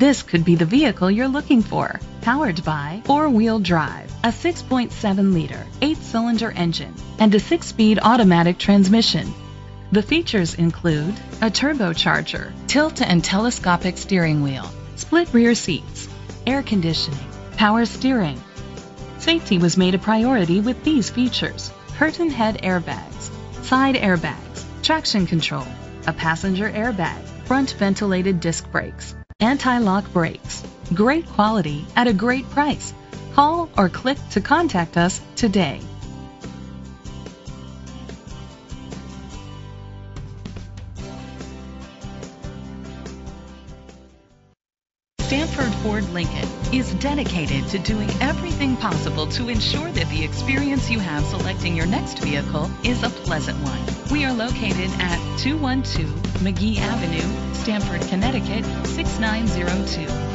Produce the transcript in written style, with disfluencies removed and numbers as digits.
This could be the vehicle you're looking for. Powered by four-wheel drive, a 6.7-liter, 8-cylinder engine, and a 6-speed automatic transmission. The features include a turbocharger, tilt and telescopic steering wheel, split rear seats, air conditioning, power steering. Safety was made a priority with these features: curtain head airbags, side airbags, traction control, a passenger airbag, front ventilated disc brakes, anti-lock brakes. Great quality at a great price. Call or click to contact us today. Stamford Ford Lincoln is dedicated to doing everything possible to ensure that the experience you have selecting your next vehicle is a pleasant one. We are located at 212 McGee Avenue, Stamford, Connecticut 69002.